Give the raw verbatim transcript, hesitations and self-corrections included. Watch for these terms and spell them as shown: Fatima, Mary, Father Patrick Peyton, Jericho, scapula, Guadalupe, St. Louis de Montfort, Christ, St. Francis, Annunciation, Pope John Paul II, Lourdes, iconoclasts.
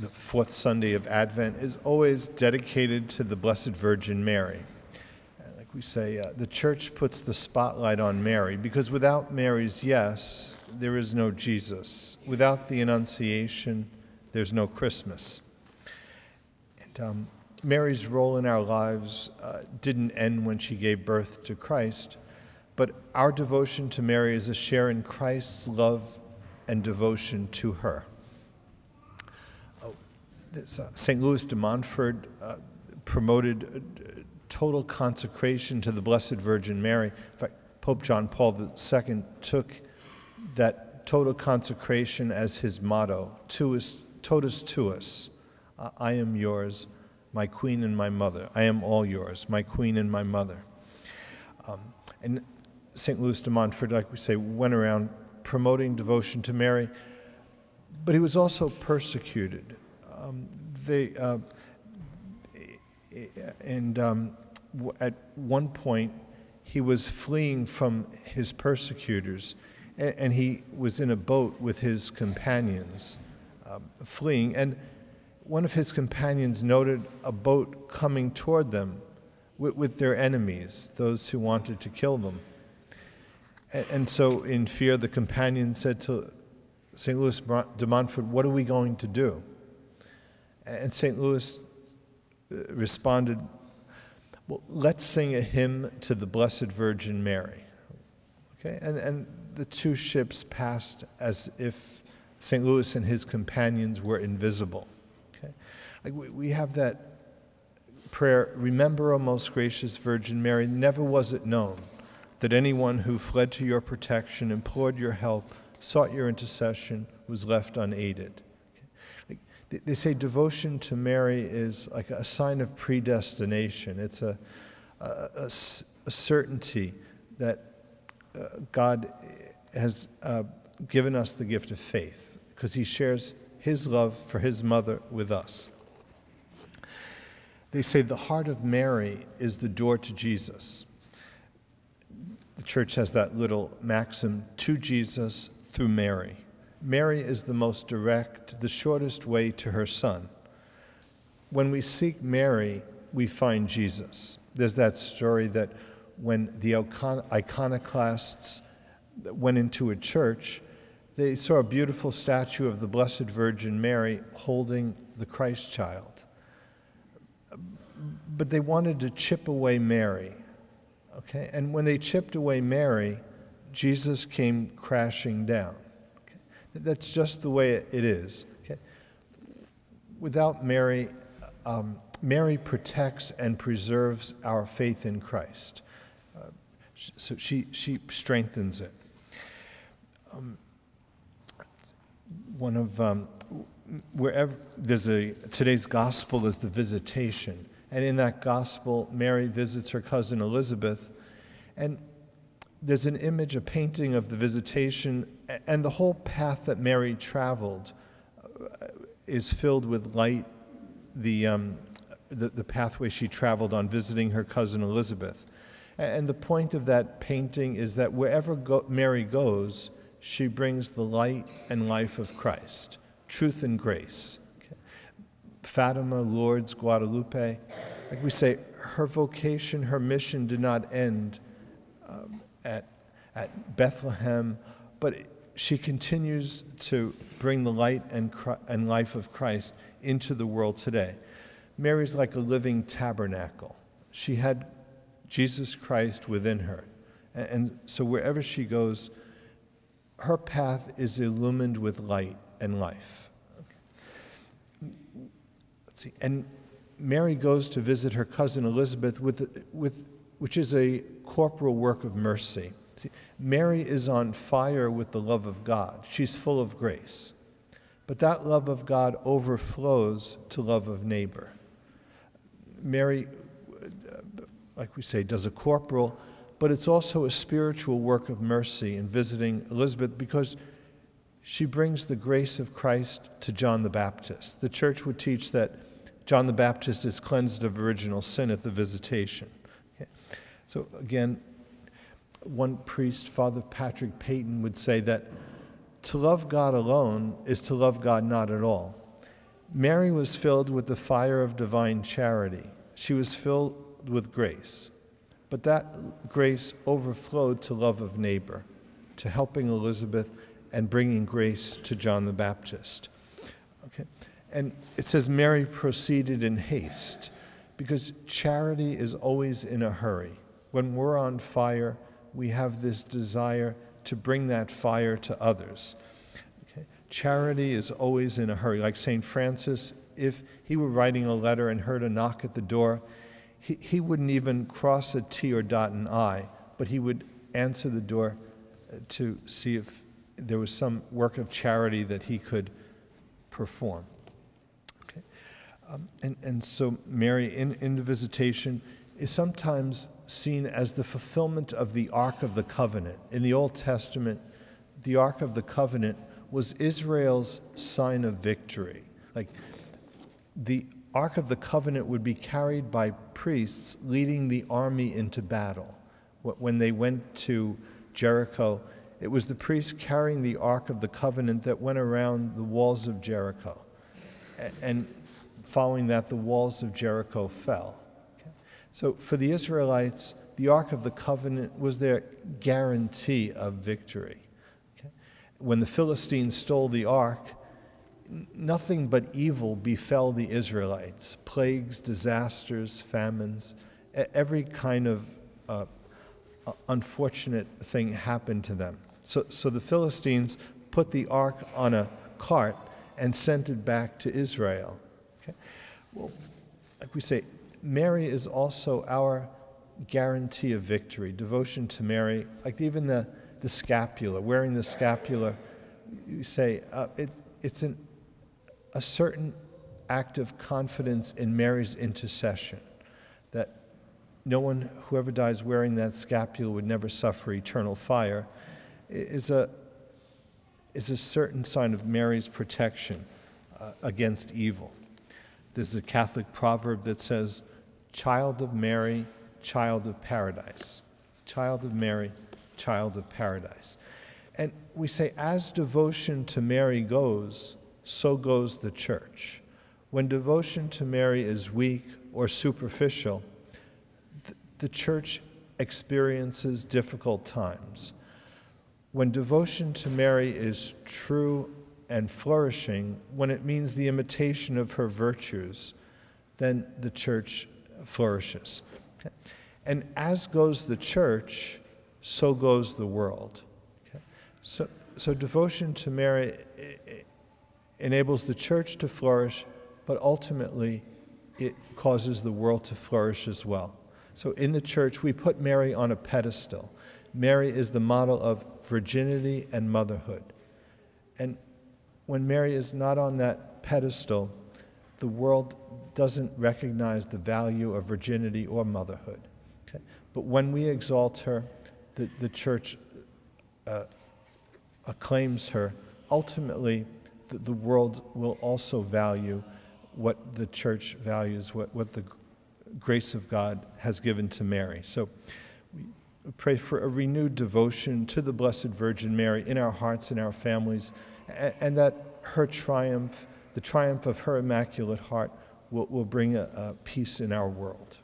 the fourth Sunday of Advent, is always dedicated to the Blessed Virgin Mary. Like we say, uh, the Church puts the spotlight on Mary, because without Mary's yes, there is no Jesus. Without the Annunciation, there's no Christmas. And um, Mary's role in our lives uh, didn't end when she gave birth to Christ, but our devotion to Mary is a share in Christ's love and devotion to her. Oh, this, uh, Saint Louis de Montfort uh, promoted total consecration to the Blessed Virgin Mary. In fact, Pope John Paul the Second took that total consecration as his motto, tuus, totus tuus, uh, I am yours, my queen and my mother. I am all yours, my queen and my mother. Um, and Saint Louis de Montfort, like we say, went around promoting devotion to Mary, but he was also persecuted. Um, they, uh, and um, at one point, he was fleeing from his persecutors, and, and he was in a boat with his companions, uh, fleeing. And one of his companions noted a boat coming toward them with, with their enemies, those who wanted to kill them. And so, in fear, the companion said to Saint Louis de Montfort, "What are we going to do?" And Saint Louis responded, "Well, let's sing a hymn to the Blessed Virgin Mary." Okay, and, and the two ships passed as if Saint Louis and his companions were invisible. Okay, like we, we have that prayer, "Remember, O most gracious Virgin Mary, never was it known that anyone who fled to your protection, implored your help, sought your intercession, was left unaided." Okay. Like they say, devotion to Mary is like a sign of predestination. It's a, a, a, a certainty that uh, God has uh, given us the gift of faith, because he shares his love for his mother with us. They say the heart of Mary is the door to Jesus. The Church has that little maxim, to Jesus through Mary. Mary is the most direct, the shortest way to her Son. When we seek Mary, we find Jesus. There's that story that when the iconoclasts went into a church, they saw a beautiful statue of the Blessed Virgin Mary holding the Christ child. But they wanted to chip away Mary. Okay, and when they chipped away Mary, Jesus came crashing down. Okay? That's just the way it is. Okay? Without Mary, um, Mary protects and preserves our faith in Christ. Uh, so she, she strengthens it. Um, one of, um, wherever, there's a, today's gospel is the Visitation. And in that gospel, Mary visits her cousin Elizabeth. And there's an image, a painting of the Visitation, and the whole path that Mary traveled is filled with light, the, um, the, the pathway she traveled on visiting her cousin Elizabeth. And the point of that painting is that wherever go Mary goes, she brings the light and life of Christ, truth and grace. Fatima, Lourdes, Guadalupe, like we say, her vocation, her mission did not end um, at, at Bethlehem, but she continues to bring the light and, and life of Christ into the world today. Mary's like a living tabernacle. She had Jesus Christ within her. And, and so wherever she goes, her path is illumined with light and life. And Mary goes to visit her cousin Elizabeth, with, with, which is a corporal work of mercy. See, Mary is on fire with the love of God. She's full of grace. But that love of God overflows to love of neighbor. Mary, like we say, does a corporal, but it's also a spiritual work of mercy in visiting Elizabeth, because she brings the grace of Christ to John the Baptist. The Church would teach that John the Baptist is cleansed of original sin at the Visitation. Okay. So again, one priest, Father Patrick Peyton, would say that to love God alone is to love God not at all. Mary was filled with the fire of divine charity. She was filled with grace, but that grace overflowed to love of neighbor, to helping Elizabeth and bringing grace to John the Baptist. Okay. And it says Mary proceeded in haste, because charity is always in a hurry. When we're on fire, we have this desire to bring that fire to others. Okay. Charity is always in a hurry. Like Saint Francis, if he were writing a letter and heard a knock at the door, he, he wouldn't even cross a T or dot an I, but he would answer the door to see if there was some work of charity that he could perform. Okay. Um, and, and so Mary in, in the visitation is sometimes seen as the fulfillment of the Ark of the Covenant. In the Old Testament, the Ark of the Covenant was Israel's sign of victory. Like, the Ark of the Covenant would be carried by priests leading the army into battle. When they went to Jericho, it was the priests carrying the Ark of the Covenant that went around the walls of Jericho. And following that, the walls of Jericho fell. So for the Israelites, the Ark of the Covenant was their guarantee of victory. When the Philistines stole the Ark, nothing but evil befell the Israelites. Plagues, disasters, famines, every kind of uh, unfortunate thing happened to them. So, so the Philistines put the Ark on a cart and sent it back to Israel. Okay. Well, like we say, Mary is also our guarantee of victory. Devotion to Mary, like even the, the scapula, wearing the scapula, you say uh, it, it's an, a certain act of confidence in Mary's intercession, that no one, whoever dies wearing that scapula would never suffer eternal fire, is a, is a certain sign of Mary's protection uh, against evil. There's a Catholic proverb that says, "Child of Mary, child of paradise." Child of Mary, child of paradise. And we say, as devotion to Mary goes, so goes the Church. When devotion to Mary is weak or superficial, the Church experiences difficult times. When devotion to Mary is true and flourishing, when it means the imitation of her virtues, then the Church flourishes. Okay. And as goes the Church, so goes the world. Okay. So, so devotion to Mary enables the Church to flourish, but ultimately it causes the world to flourish as well. So in the Church, we put Mary on a pedestal. Mary is the model of virginity and motherhood. And when Mary is not on that pedestal, the world doesn't recognize the value of virginity or motherhood. Okay? But when we exalt her, the, the Church uh, acclaims her. Ultimately, the, the world will also value what the Church values, what, what the grace of God has given to Mary. So we pray for a renewed devotion to the Blessed Virgin Mary in our hearts, in our families, and, and that her triumph, the triumph of her Immaculate Heart, will, will bring a, a peace in our world.